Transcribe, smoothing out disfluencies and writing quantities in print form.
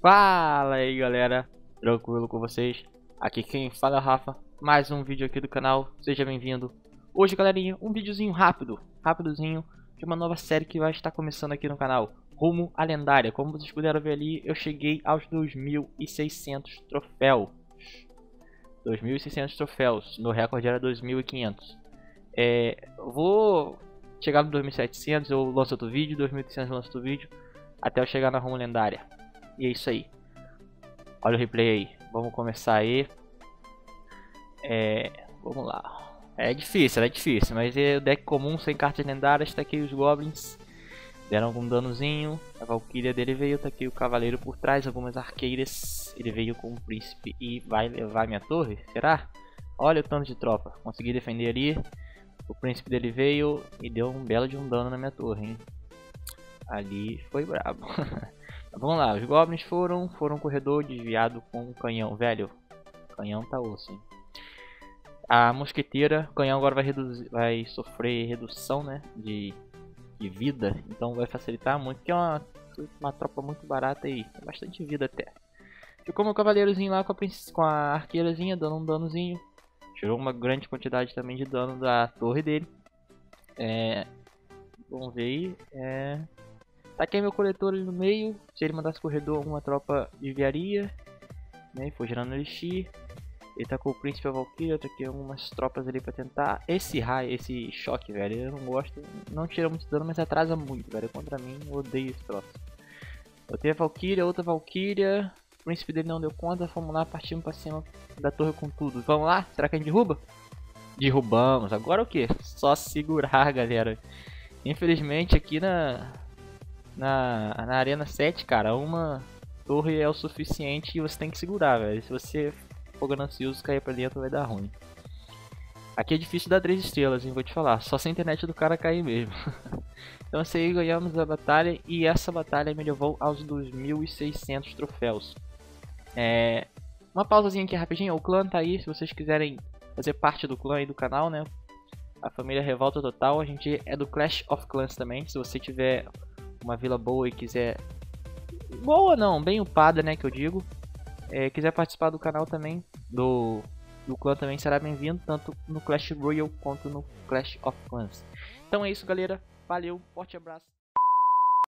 Fala aí galera, tranquilo com vocês? Aqui quem fala é o Rafa, mais um vídeo aqui do canal, seja bem-vindo. Hoje galerinha, um videozinho rápidozinho, de uma nova série que vai estar começando aqui no canal, rumo à lendária. Como vocês puderam ver ali, eu cheguei aos 2.600 troféus. 2.600 troféus, no recorde era 2.500. Vou chegar no 2.700, eu lanço outro vídeo, 2.800 eu lanço outro vídeo, até eu chegar na rumo lendária. E é isso aí. Olha o replay aí. Vamos começar aí. Vamos lá. É difícil, mas o deck comum sem cartas lendárias. Taquei os Goblins. Deram algum danozinho. A Valkyria dele veio. Taquei o Cavaleiro por trás. Algumas arqueiras. Ele veio com o Príncipe e vai levar minha torre? Será? Olha o tanto de tropa. Consegui defender ali. O Príncipe dele veio e deu um belo de um dano na minha torre, hein? Ali foi brabo. Vamos lá, os Goblins foram corredor desviado com um canhão, velho. Canhão tá osso, hein? A mosqueteira, o canhão agora vai sofrer redução, né, de vida. Então vai facilitar muito, que é uma tropa muito barata aí. Tem bastante vida até. Ficou meu cavaleirozinho lá com a arqueirazinha, dando um danozinho. Tirou uma grande quantidade também de dano da torre dele. Vamos ver aí. Taquei meu coletor ali no meio, se ele mandasse corredor alguma tropa desviaria, né? Foi girando elixir, ele tacou o Príncipe e a Valkyria, eu taquei algumas tropas ali pra tentar. Esse raio, esse choque, velho, eu não gosto, não tira muito dano, mas atrasa muito, velho, contra mim, eu odeio esse troço. Eu tenho a Valkyria, outra Valkyria, o Príncipe dele não deu conta, fomos lá, partimos pra cima da torre com tudo. Vamos lá, será que a gente derruba? Derrubamos, agora o que? Só segurar, galera. Infelizmente aqui na Arena 7, cara, uma torre é o suficiente e você tem que segurar, velho. Se você for ganancioso e cair pra dentro, vai dar ruim. Aqui é difícil dar 3 estrelas, hein, vou te falar. Só se a internet do cara cair mesmo. Então, isso aí, ganhamos a batalha e essa batalha me levou aos 2.600 troféus. Uma pausazinha aqui rapidinho. O clã tá aí, se vocês quiserem fazer parte do clã e do canal, né? A Família Revolta Total, a gente é do Clash of Clans também. Se você tiver uma vila boa e quiser... Boa não, bem upada, né, que eu digo. Quiser participar do canal também, do clã também, será bem-vindo. Tanto no Clash Royale quanto no Clash of Clans. Então é isso, galera. Valeu, forte abraço.